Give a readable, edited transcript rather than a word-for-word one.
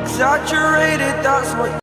Exaggerated, that's what